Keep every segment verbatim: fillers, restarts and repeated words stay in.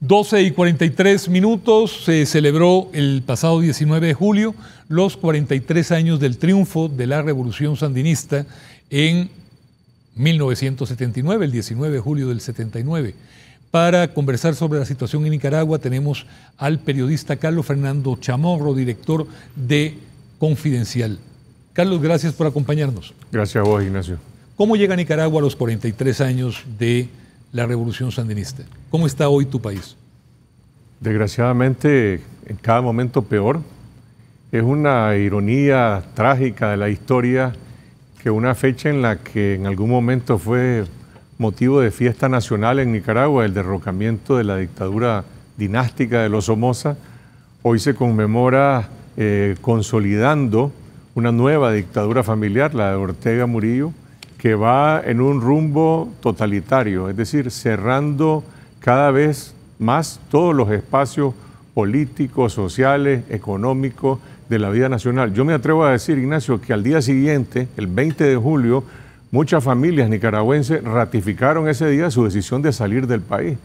doce y cuarenta y tres minutos, se celebró el pasado diecinueve de julio los cuarenta y tres años del triunfo de la Revolución Sandinista en mil novecientos setenta y nueve, el diecinueve de julio del setenta y nueve. Para conversar sobre la situación en Nicaragua tenemos al periodista Carlos Fernando Chamorro, director de Confidencial. Carlos, gracias por acompañarnos. Gracias a vos, Ignacio. ¿Cómo llega a Nicaragua a los cuarenta y tres años de la Revolución Sandinista? ¿Cómo está hoy tu país? Desgraciadamente, en cada momento peor. Es una ironía trágica de la historia que una fecha en la que en algún momento fue motivo de fiesta nacional en Nicaragua, el derrocamiento de la dictadura dinástica de los Somoza, hoy se conmemora eh, consolidando una nueva dictadura familiar, la de Ortega Murillo, que va en un rumbo totalitario, es decir, cerrando cada vez más todos los espacios políticos, sociales, económicos de la vida nacional. Yo me atrevo a decir, Ignacio, que al día siguiente, el veinte de julio, muchas familias nicaragüenses ratificaron ese día su decisión de salir del país,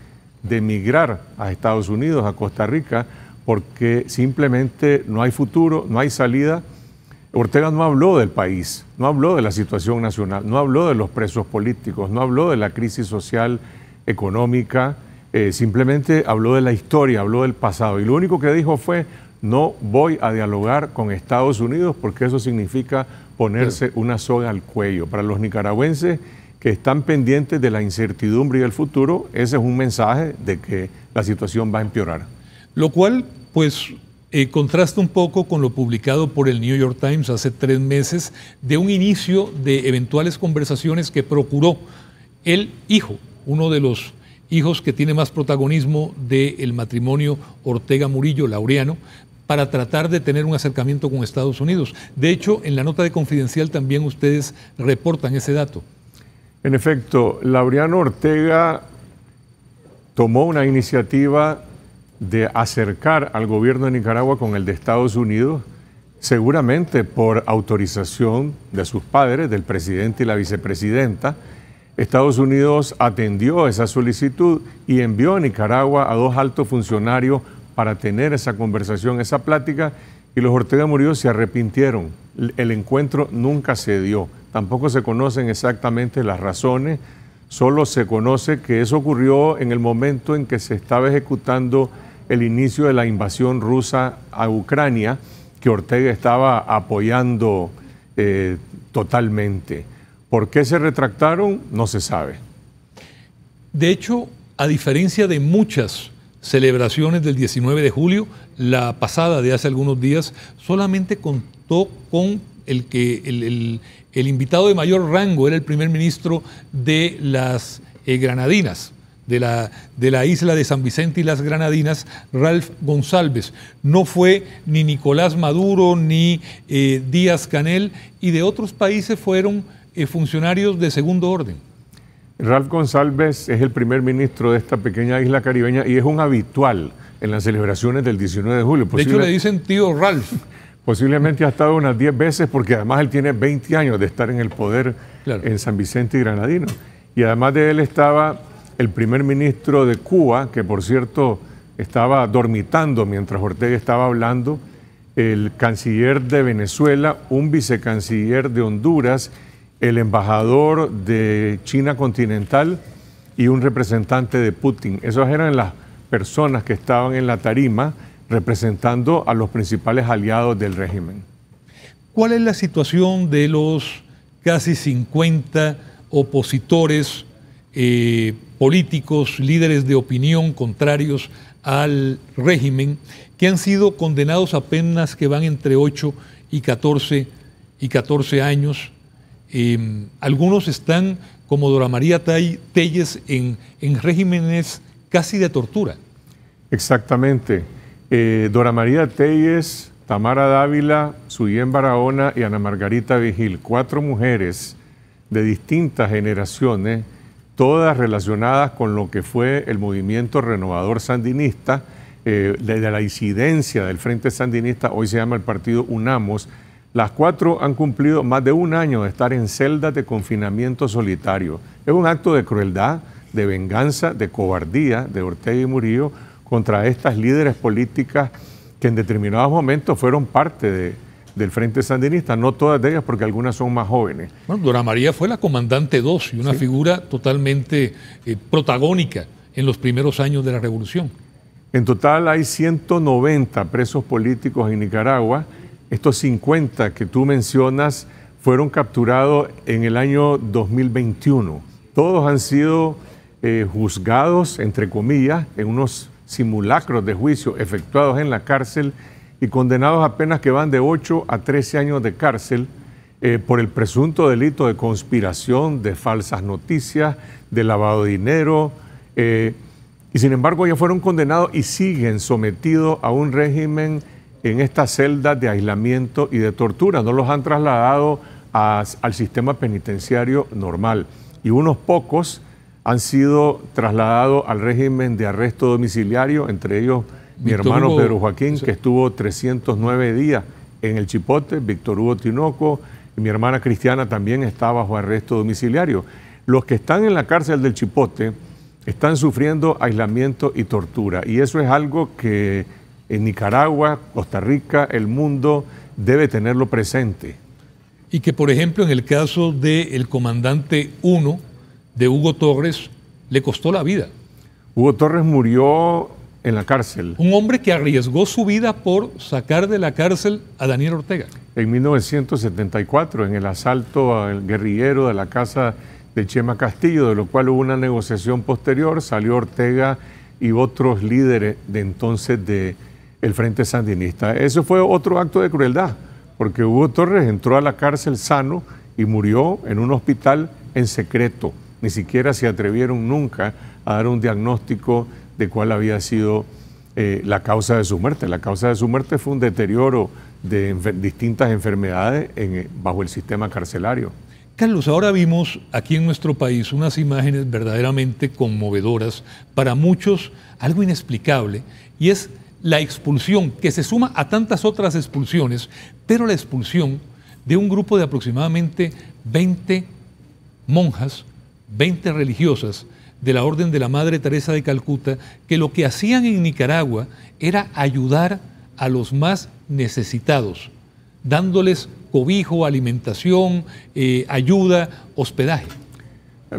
de emigrar a Estados Unidos, a Costa Rica, porque simplemente no hay futuro, no hay salida. Ortega no habló del país, no habló de la situación nacional, no habló de los presos políticos, no habló de la crisis social, económica, eh, simplemente habló de la historia, habló del pasado. Y lo único que dijo fue, no voy a dialogar con Estados Unidos porque eso significa ponerse una soga al cuello. Para los nicaragüenses que están pendientes de la incertidumbre y el futuro, ese es un mensaje de que la situación va a empeorar. Lo cual, pues... Eh, contrasta un poco con lo publicado por el New York Times hace tres meses de un inicio de eventuales conversaciones que procuró el hijo, uno de los hijos que tiene más protagonismo del matrimonio Ortega Murillo, Laureano, para tratar de tener un acercamiento con Estados Unidos. De hecho, en la nota de Confidencial también ustedes reportan ese dato. En efecto, Laureano Ortega tomó una iniciativa de acercar al gobierno de Nicaragua con el de Estados Unidos, seguramente por autorización de sus padres, del presidente y la vicepresidenta. Estados Unidos atendió esa solicitud y envió a Nicaragua a dos altos funcionarios para tener esa conversación, esa plática, y los Ortega Murillo se arrepintieron. El encuentro nunca se dio, tampoco se conocen exactamente las razones, solo se conoce que eso ocurrió en el momento en que se estaba ejecutando el inicio de la invasión rusa a Ucrania, que Ortega estaba apoyando eh, totalmente. ¿Por qué se retractaron? No se sabe. De hecho, a diferencia de muchas celebraciones del diecinueve de julio, la pasada de hace algunos días solamente contó con el que el, el, el invitado de mayor rango era el primer ministro de las eh, Granadinas, de la, de la isla de San Vicente y las Granadinas, Ralph González. No fue ni Nicolás Maduro ni eh, Díaz Canel, y de otros países fueron eh, funcionarios de segundo orden. Ralph González es el primer ministro de esta pequeña isla caribeña y es un habitual en las celebraciones del diecinueve de julio. Posible... De hecho le dicen tío Ralph. Posiblemente ha estado unas diez veces, porque además él tiene veinte años de estar en el poder, claro, en San Vicente y Granadinos. Y además de él estaba el primer ministro de Cuba, que por cierto estaba dormitando mientras Ortega estaba hablando, el canciller de Venezuela, un vicecanciller de Honduras, el embajador de China continental y un representante de Putin. Esas eran las personas que estaban en la tarima representando a los principales aliados del régimen. ¿Cuál es la situación de los casi cincuenta opositores eh, políticos, líderes de opinión contrarios al régimen, que han sido condenados apenas que van entre ocho y catorce años? Eh, algunos están, como Dora María Telles, en, en regímenes casi de tortura. Exactamente. Eh, Dora María Telles, Tamara Dávila, Suyen Barahona y Ana Margarita Vigil, cuatro mujeres de distintas generaciones, todas relacionadas con lo que fue el movimiento renovador sandinista, eh, de, de la disidencia del Frente Sandinista, hoy se llama el partido UNAMOS. Las cuatro han cumplido más de un año de estar en celdas de confinamiento solitario. Es un acto de crueldad, de venganza, de cobardía de Ortega y Murillo contra estas líderes políticas que en determinados momentos fueron parte de, del Frente Sandinista, no todas de ellas porque algunas son más jóvenes. Bueno, Dora María fue la comandante dos y una sí. figura totalmente eh, protagónica en los primeros años de la revolución. En total hay ciento noventa presos políticos en Nicaragua. Estos cincuenta que tú mencionas fueron capturados en el año dos mil veintiuno. Todos han sido eh, juzgados, entre comillas, en unos simulacros de juicio efectuados en la cárcel y condenados a penas que van de ocho a trece años de cárcel eh, por el presunto delito de conspiración, de falsas noticias, de lavado de dinero. Eh, y sin embargo ya fueron condenados y siguen sometidos a un régimen en estas celdas de aislamiento y de tortura. No los han trasladado a, al sistema penitenciario normal. Y unos pocos han sido trasladados al régimen de arresto domiciliario, entre ellos mi Víctor hermano Hugo, Pedro Joaquín, sí. que estuvo trescientos nueve días en el Chipote, Víctor Hugo Tinoco, y mi hermana Cristiana también está bajo arresto domiciliario. Los que están en la cárcel del Chipote están sufriendo aislamiento y tortura, y eso es algo que en Nicaragua, Costa Rica, el mundo debe tenerlo presente. Y que, por ejemplo, en el caso del comandante uno, de Hugo Torres, le costó la vida. Hugo Torres murió en la cárcel. Un hombre que arriesgó su vida por sacar de la cárcel a Daniel Ortega. En mil novecientos setenta y cuatro, en el asalto al guerrillero de la casa de Chema Castillo, de lo cual hubo una negociación posterior, salió Ortega y otros líderes de entonces de el Frente Sandinista. Eso fue otro acto de crueldad, porque Hugo Torres entró a la cárcel sano y murió en un hospital en secreto. Ni siquiera se atrevieron nunca a dar un diagnóstico de cuál había sido eh, la causa de su muerte. La causa de su muerte fue un deterioro de enfer- distintas enfermedades en, bajo el sistema carcelario. Carlos, ahora vimos aquí en nuestro país unas imágenes verdaderamente conmovedoras, para muchos algo inexplicable, y es la expulsión, que se suma a tantas otras expulsiones, pero la expulsión de un grupo de aproximadamente veinte monjas, veinte religiosas de la Orden de la Madre Teresa de Calcuta, que lo que hacían en Nicaragua era ayudar a los más necesitados, dándoles cobijo, alimentación, eh, ayuda, hospedaje.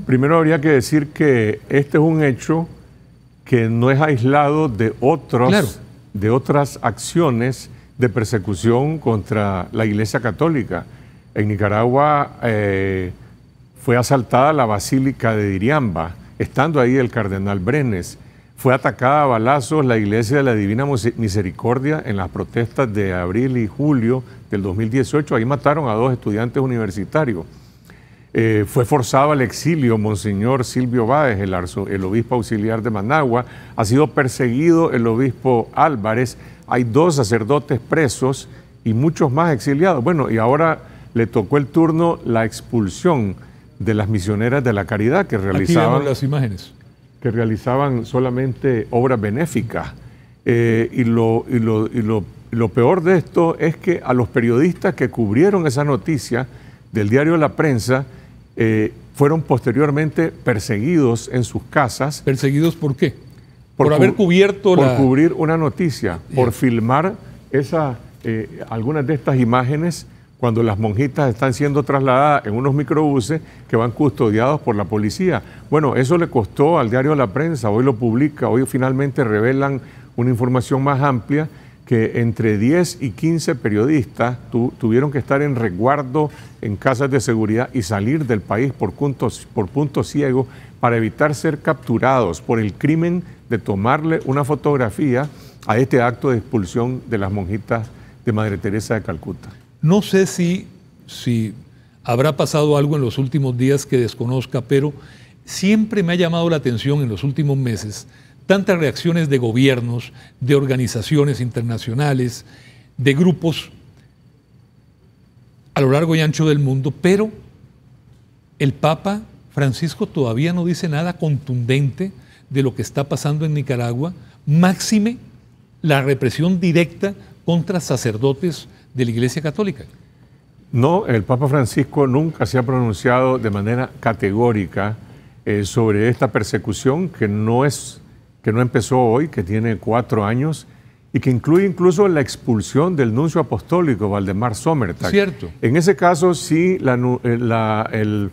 Primero habría que decir que este es un hecho que no es aislado de, otros, claro. de otras acciones de persecución contra la Iglesia Católica. En Nicaragua eh, fue asaltada la Basílica de Diriamba, estando ahí el cardenal Brenes. Fue atacada a balazos la Iglesia de la Divina Misericordia en las protestas de abril y julio del dos mil dieciocho. Ahí mataron a dos estudiantes universitarios. Eh, fue forzado al exilio Monseñor Silvio Báez, el, arzo, el obispo auxiliar de Managua. Ha sido perseguido el obispo Álvarez. Hay dos sacerdotes presos y muchos más exiliados. Bueno, y ahora le tocó el turno la expulsión de las misioneras de la caridad que realizaban... Aquí vemos las imágenes. Que realizaban solamente obras benéficas. Eh, y, lo, y, lo, y, lo, y lo peor de esto es que a los periodistas que cubrieron esa noticia del diario La Prensa eh, fueron posteriormente perseguidos en sus casas. ¿Perseguidos por qué? Por, por haber cubierto la... Por cubrir una noticia, yeah. por filmar esa, eh, algunas de estas imágenes cuando las monjitas están siendo trasladadas en unos microbuses que van custodiados por la policía. Bueno, eso le costó al diario La Prensa, hoy lo publica, hoy finalmente revelan una información más amplia, que entre diez y quince periodistas tu, tuvieron que estar en resguardo en casas de seguridad y salir del país por puntos, por puntos ciegos para evitar ser capturados por el crimen de tomarle una fotografía a este acto de expulsión de las monjitas de Madre Teresa de Calcuta. No sé si, si habrá pasado algo en los últimos días que desconozca, pero siempre me ha llamado la atención en los últimos meses tantas reacciones de gobiernos, de organizaciones internacionales, de grupos a lo largo y ancho del mundo, pero el Papa Francisco todavía no dice nada contundente de lo que está pasando en Nicaragua, máxime la represión directa contra sacerdotes de la Iglesia Católica. No, el Papa Francisco nunca se ha pronunciado de manera categórica eh, sobre esta persecución que no, es, que no empezó hoy, que tiene cuatro años y que incluye incluso la expulsión del nuncio apostólico Valdemar Somertag. Cierto. En ese caso sí la, la, el,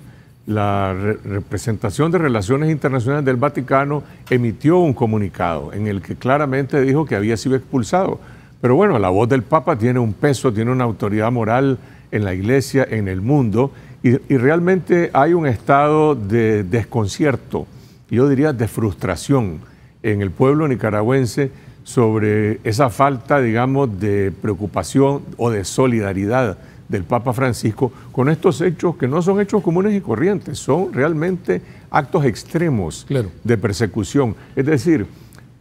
la re representación de Relaciones Internacionales del Vaticano emitió un comunicado en el que claramente dijo que había sido expulsado. Pero bueno, la voz del Papa tiene un peso, tiene una autoridad moral en la Iglesia, en el mundo, y, y realmente hay un estado de desconcierto, yo diría de frustración en el pueblo nicaragüense sobre esa falta, digamos, de preocupación o de solidaridad del Papa Francisco con estos hechos que no son hechos comunes y corrientes, son realmente actos extremos, claro, de persecución. Es decir,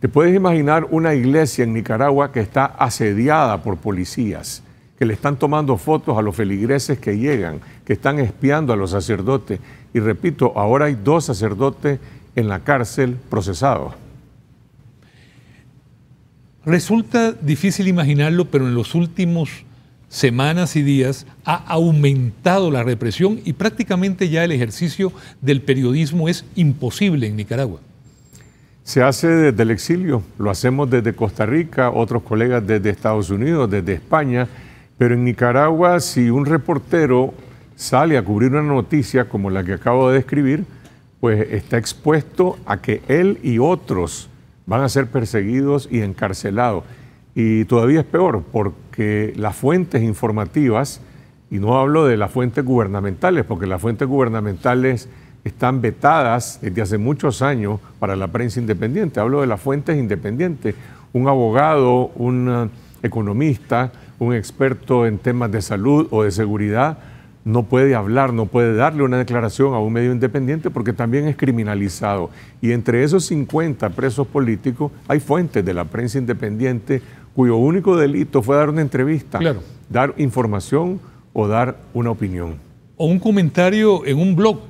te puedes imaginar una iglesia en Nicaragua que está asediada por policías, que le están tomando fotos a los feligreses que llegan, que están espiando a los sacerdotes. Y repito, ahora hay dos sacerdotes en la cárcel procesados. Resulta difícil imaginarlo, pero en los últimos semanas y días ha aumentado la represión y prácticamente ya el ejercicio del periodismo es imposible en Nicaragua. Se hace desde el exilio, lo hacemos desde Costa Rica, otros colegas desde Estados Unidos, desde España, pero en Nicaragua si un reportero sale a cubrir una noticia como la que acabo de describir, pues está expuesto a que él y otros van a ser perseguidos y encarcelados. Y todavía es peor, porque las fuentes informativas, y no hablo de las fuentes gubernamentales, porque las fuentes gubernamentales están vetadas desde hace muchos años para la prensa independiente, hablo de las fuentes independientes, un abogado, un economista, un experto en temas de salud o de seguridad, no puede hablar, no puede darle una declaración a un medio independiente porque también es criminalizado. Y entre esos cincuenta presos políticos hay fuentes de la prensa independiente cuyo único delito fue dar una entrevista, claro, dar información o dar una opinión. O un comentario en un blog.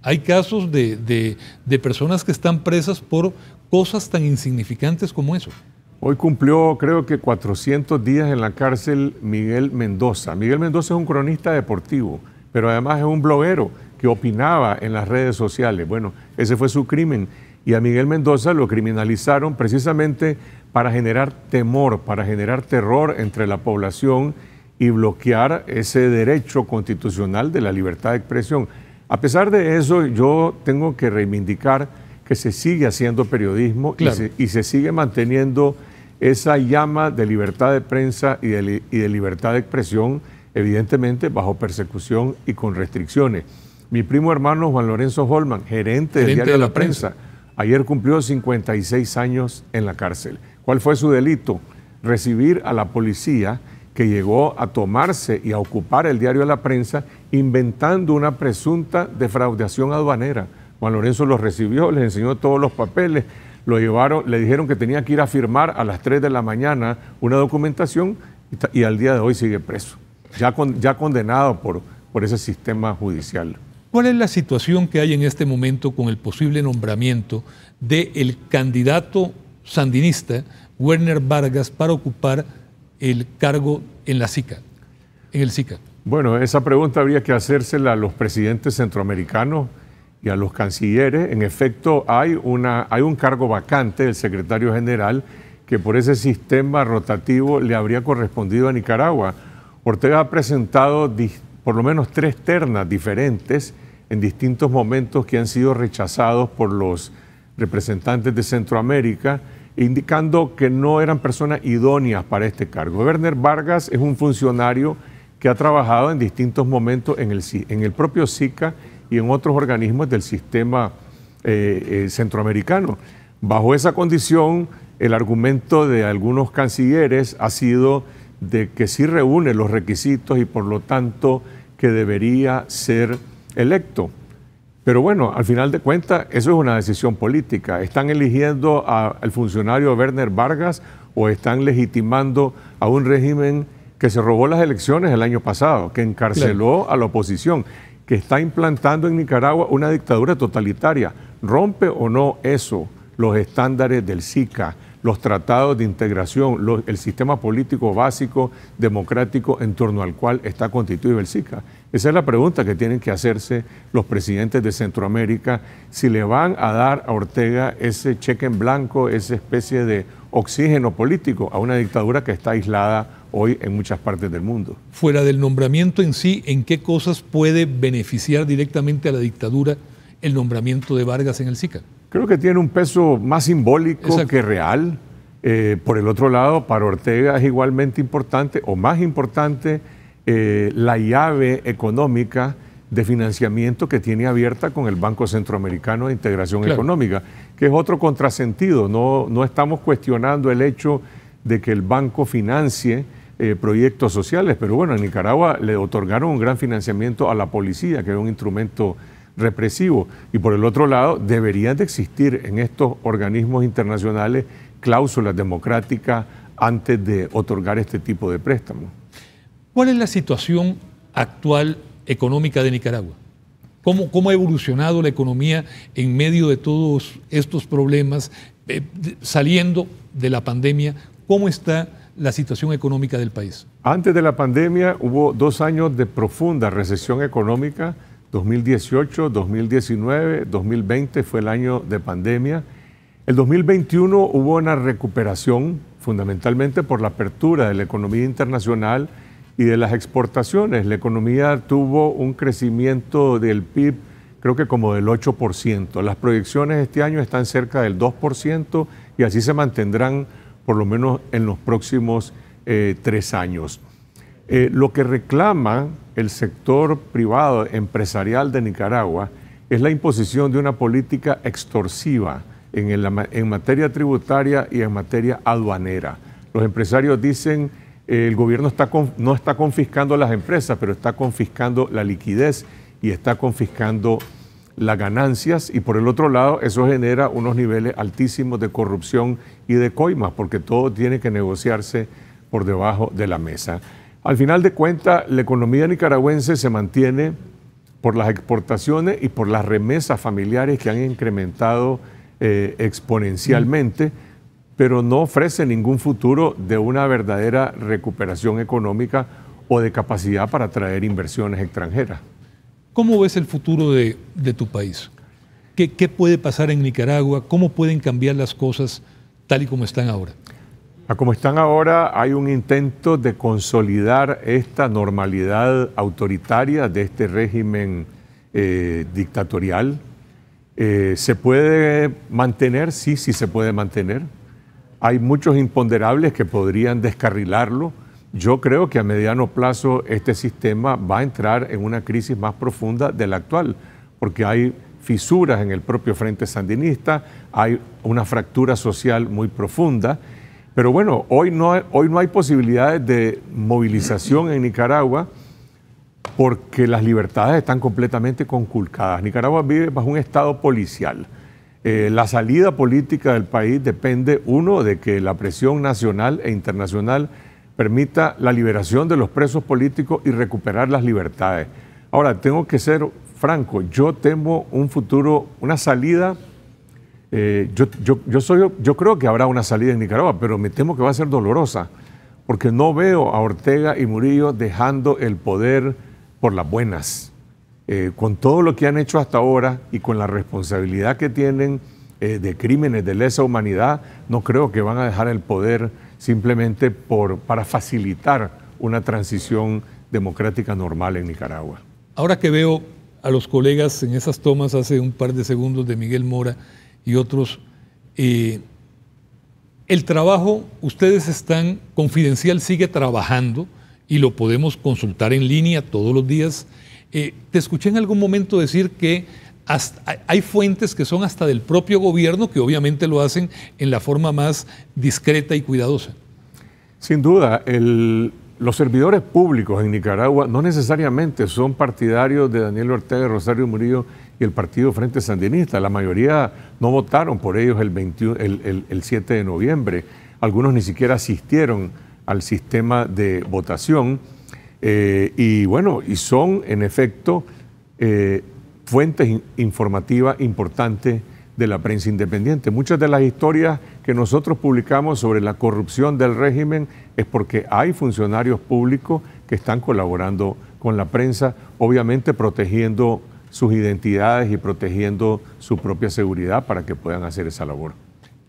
Hay casos de, de, de personas que están presas por cosas tan insignificantes como eso. Hoy cumplió, creo que cuatrocientos días en la cárcel Miguel Mendoza. Miguel Mendoza es un cronista deportivo, pero además es un bloguero que opinaba en las redes sociales. Bueno, ese fue su crimen. Y a Miguel Mendoza lo criminalizaron precisamente para generar temor, para generar terror entre la población y bloquear ese derecho constitucional de la libertad de expresión. A pesar de eso, yo tengo que reivindicar que se sigue haciendo periodismo, claro, y, se, y se sigue manteniendo esa llama de libertad de prensa y de, li, y de libertad de expresión, evidentemente bajo persecución y con restricciones. Mi primo hermano Juan Lorenzo Holman, gerente, gerente del diario de La, la prensa, prensa, ayer cumplió cincuenta y seis años en la cárcel. ¿Cuál fue su delito? Recibir a la policía que llegó a tomarse y a ocupar el diario de La Prensa inventando una presunta defraudación aduanera. Juan Lorenzo los recibió, les enseñó todos los papeles, lo llevaron, le dijeron que tenía que ir a firmar a las tres de la mañana una documentación y, y al día de hoy sigue preso, ya, con, ya condenado por, por ese sistema judicial. ¿Cuál es la situación que hay en este momento con el posible nombramiento del candidato sandinista Werner Vargas para ocupar el cargo en la SICA, en el SICA? Bueno, esa pregunta habría que hacérsela a los presidentes centroamericanos y a los cancilleres. En efecto, hay, una, hay un cargo vacante del secretario general que por ese sistema rotativo le habría correspondido a Nicaragua. Ortega ha presentado por lo menos tres ternas diferentes en distintos momentos que han sido rechazados por los representantes de Centroamérica, indicando que no eran personas idóneas para este cargo. Werner Vargas es un funcionario que ha trabajado en distintos momentos en el, en el propio SICA y en otros organismos del sistema eh, eh, centroamericano. Bajo esa condición, el argumento de algunos cancilleres ha sido de que sí reúne los requisitos y por lo tanto que debería ser electo. Pero bueno, al final de cuentas, eso es una decisión política. ¿Están eligiendo a, al funcionario Werner Vargas o están legitimando a un régimen que se robó las elecciones el año pasado, que encarceló, claro, a la oposición, que está implantando en Nicaragua una dictadura totalitaria? ¿Rompe o no eso los estándares del SICA, los tratados de integración, los, el sistema político básico democrático en torno al cual está constituido el SICA. Esa es la pregunta que tienen que hacerse los presidentes de Centroamérica, si le van a dar a Ortega ese cheque en blanco, esa especie de oxígeno político a una dictadura que está aislada hoy en muchas partes del mundo. Fuera del nombramiento en sí, ¿en qué cosas puede beneficiar directamente a la dictadura el nombramiento de Vargas en el SICA? Creo que tiene un peso más simbólico, exacto, que real. Eh, por el otro lado, para Ortega es igualmente importante, o más importante, eh, la llave económica de financiamiento que tiene abierta con el Banco Centroamericano de Integración, claro, Económica, que es otro contrasentido. No, no estamos cuestionando el hecho de que el banco financie eh, proyectos sociales, pero bueno, en Nicaragua le otorgaron un gran financiamiento a la policía, que era un instrumento represivo. Y por el otro lado, deberían de existir en estos organismos internacionales cláusulas democráticas antes de otorgar este tipo de préstamos. ¿Cuál es la situación actual económica de Nicaragua? ¿Cómo, cómo ha evolucionado la economía en medio de todos estos problemas, eh, saliendo de la pandemia? ¿Cómo está la situación económica del país? Antes de la pandemia hubo dos años de profunda recesión económica, dos mil dieciocho, dos mil diecinueve, dos mil veinte fue el año de pandemia. El dos mil veintiuno hubo una recuperación fundamentalmente por la apertura de la economía internacional y de las exportaciones. La economía tuvo un crecimiento del P I B creo que como del ocho por ciento. Las proyecciones este año están cerca del dos por ciento y así se mantendrán por lo menos en los próximos eh, tres años. Eh, lo que reclama el sector privado empresarial de Nicaragua es la imposición de una política extorsiva en, el, en materia tributaria y en materia aduanera. Los empresarios dicen eh, el gobierno está con, no está confiscando las empresas, pero está confiscando la liquidez y está confiscando las ganancias, y por el otro lado eso genera unos niveles altísimos de corrupción y de coimas, porque todo tiene que negociarse por debajo de la mesa. Al final de cuentas, la economía nicaragüense se mantiene por las exportaciones y por las remesas familiares que han incrementado eh, exponencialmente, pero no ofrece ningún futuro de una verdadera recuperación económica o de capacidad para atraer inversiones extranjeras. ¿Cómo ves el futuro de, de tu país? ¿Qué, ¿Qué puede pasar en Nicaragua? ¿Cómo pueden cambiar las cosas tal y como están ahora? A como están ahora, hay un intento de consolidar esta normalidad autoritaria de este régimen eh, dictatorial. Eh, ¿Se puede mantener? Sí, sí se puede mantener. Hay muchos imponderables que podrían descarrilarlo. Yo creo que a mediano plazo este sistema va a entrar en una crisis más profunda de la actual, porque hay fisuras en el propio Frente Sandinista, hay una fractura social muy profunda, pero bueno, hoy no, hoy no hay posibilidades de movilización en Nicaragua porque las libertades están completamente conculcadas. Nicaragua vive bajo un estado policial. Eh, la salida política del país depende, uno, de que la presión nacional e internacional permita la liberación de los presos políticos y recuperar las libertades. Ahora, tengo que ser franco, yo temo un futuro, una salida, eh, yo, yo, yo, soy, yo creo que habrá una salida en Nicaragua, pero me temo que va a ser dolorosa, porque no veo a Ortega y Murillo dejando el poder por las buenas. Eh, con todo lo que han hecho hasta ahora y con la responsabilidad que tienen eh, de crímenes de lesa humanidad, no creo que van a dejar el poder simplemente por, para facilitar una transición democrática normal en Nicaragua. Ahora que veo a los colegas en esas tomas hace un par de segundos de Miguel Mora y otros, eh, el trabajo, ustedes están, Confidencial sigue trabajando y lo podemos consultar en línea todos los días. Eh, te escuché en algún momento decir que hasta, hay fuentes que son hasta del propio gobierno, que obviamente lo hacen en la forma más discreta y cuidadosa. Sin duda, el, los servidores públicos en Nicaragua no necesariamente son partidarios de Daniel Ortega, Rosario Murillo y el partido Frente Sandinista. La mayoría no votaron por ellos el, veintiuno, el, el, el siete de noviembre. Algunos ni siquiera asistieron al sistema de votación. Eh, y bueno, y son en efecto... Eh, fuentes informativas importantes de la prensa independiente. Muchas de las historias que nosotros publicamos sobre la corrupción del régimen es porque hay funcionarios públicos que están colaborando con la prensa, obviamente protegiendo sus identidades y protegiendo su propia seguridad para que puedan hacer esa labor.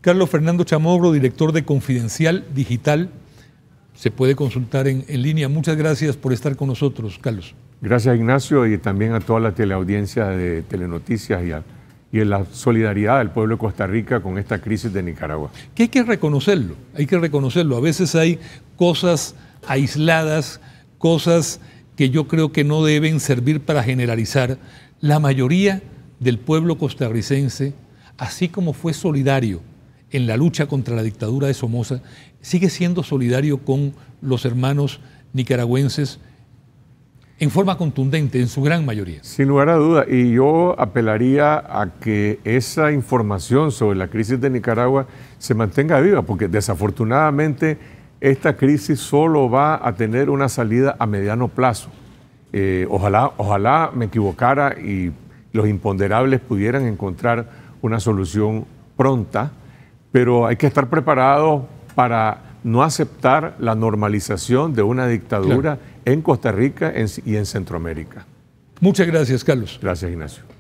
Carlos Fernando Chamorro, director de Confidencial Digital, se puede consultar en, en línea. Muchas gracias por estar con nosotros, Carlos. Gracias, Ignacio, y también a toda la teleaudiencia de Telenoticias y a y en la solidaridad del pueblo de Costa Rica con esta crisis de Nicaragua. Que hay que reconocerlo, hay que reconocerlo. A veces hay cosas aisladas, cosas que yo creo que no deben servir para generalizar. La mayoría del pueblo costarricense, así como fue solidario en la lucha contra la dictadura de Somoza, sigue siendo solidario con los hermanos nicaragüenses en forma contundente, en su gran mayoría. Sin lugar a duda, y yo apelaría a que esa información sobre la crisis de Nicaragua se mantenga viva, porque desafortunadamente esta crisis solo va a tener una salida a mediano plazo. Eh, ojalá, ojalá me equivocara y los imponderables pudieran encontrar una solución pronta, pero hay que estar preparados para no aceptar la normalización de una dictadura, claro, en Costa Rica y en Centroamérica. Muchas gracias, Carlos. Gracias, Ignacio.